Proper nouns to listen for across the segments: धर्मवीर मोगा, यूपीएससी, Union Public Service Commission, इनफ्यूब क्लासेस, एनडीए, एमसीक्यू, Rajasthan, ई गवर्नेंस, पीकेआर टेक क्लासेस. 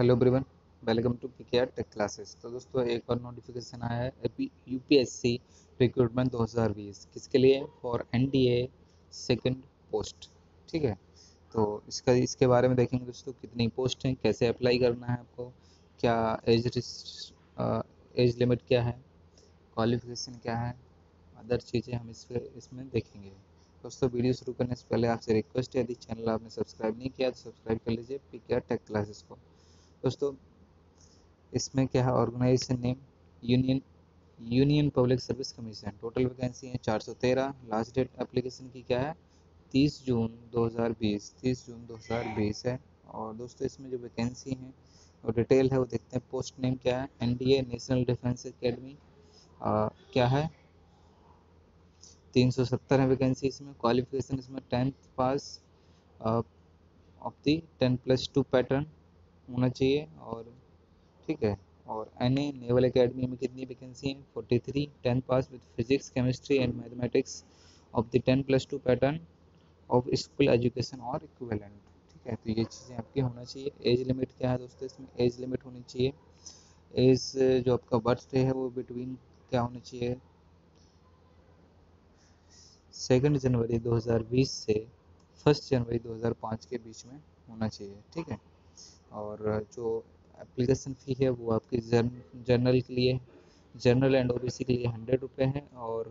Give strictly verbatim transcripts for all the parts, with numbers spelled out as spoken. Hello everyone, welcome to पीकेआर टेक क्लासेस। तो दोस्तों एक और नोटिफिकेशन आया है यूपीएससी रिक्रूटमेंट दो हज़ार बीस, किसके लिए? For एनडीए second post. ठीक है, तो इसका इसके बारे में देखेंगे दोस्तों, कितनी पोस्ट हैं, कैसे अप्लाई करना है आपको, क्या एज एज लिमिट क्या है, क्वालिफिकेशन क्या है, अदर चीज़ें हम इस इसमें देखेंगे। दोस्तों वीडियो शुरू करने से पहले आपसे रिक्वेस्ट है, यदि चैनल आपने सब्सक्राइब नहीं किया तो सब्सक्राइब कर लीजिए पीकेआर टेक क्लासेस को। दोस्तों इसमें क्या है, organisation name union union public service commission. Total vacancy है चार सौ तेरह। लास्ट डेट एप्लीकेशन की क्या है? तीस जून दो हज़ार बीस, तीस जून दो हज़ार बीस है। और दोस्तों इसमें जो वैकेंसी है और डिटेल है वो देखते हैं। पोस्ट नेम क्या है? एनडीए national defence academy. क्या है? तीन सौ सत्तर है वैकेंसी। इसमें क्वालिफिकेशन इसमें tenth pass of the ten plus two pattern होना चाहिए। और ठीक है, और एन ए नेवल अकेडमी में कितनी वैकेंसी है? Forty three. Tenth pass with physics chemistry and mathematics of the ten plus two pattern of school education और इक्विवेलेंट। ठीक है, तो ये चीज़ें आपकी होना चाहिए। एज लिमिट क्या है दोस्तों? इसमें एज लिमिट होनी चाहिए, एज जो आपका बर्थडे है वो बिटवीन क्या होना चाहिए? सेकेंड जनवरी दो हज़ार बीस से फर्स्ट जनवरी दो हज़ार पाँच के बीच में होना चाहिए। ठीक है, और जो एप्लीकेशन फ़ी है वो आपके जनरल के लिए, जनरल एंड ओबीसी के लिए हंड्रेड रुपये है और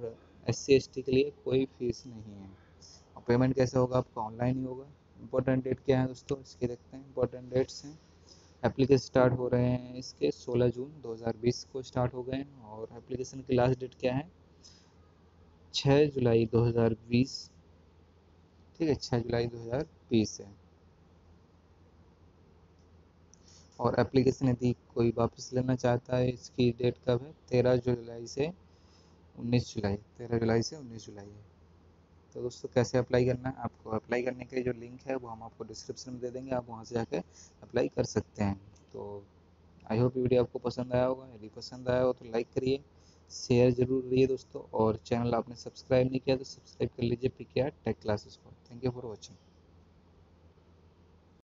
एससी एसटी के लिए कोई फीस नहीं है। और पेमेंट कैसे होगा? आपका ऑनलाइन ही होगा। इम्पोर्टेंट डेट क्या है दोस्तों? इसके देखते हैं। इम्पोर्टेंट डेट्स हैं, एप्लीकेशन स्टार्ट हो रहे हैं इसके सोलह जून दो हज़ार बीस को स्टार्ट हो गए हैं। और एप्लीकेशन की लास्ट डेट क्या है? छः जुलाई दो हज़ार बीस। ठीक है, छः जुलाई दो हज़ार बीस है। और एप्लीकेशन यदि कोई वापस लेना चाहता है, इसकी डेट कब है? तेरह जुलाई से उन्नीस जुलाई, तेरह जुलाई से उन्नीस जुलाई है। तो दोस्तों कैसे अप्लाई करना है आपको? अप्लाई करने के लिए जो लिंक है वो हम आपको डिस्क्रिप्शन में दे देंगे, आप वहां से जाकर अप्लाई कर सकते हैं। तो आई होप वीडियो आपको पसंद आया होगा। यदि पसंद आया हो तो लाइक करिए, शेयर जरूर करिए दोस्तों। और चैनल आपने सब्सक्राइब नहीं किया तो सब्सक्राइब कर लीजिए पीकेआर टेक क्लासेस को। Thank you for watching.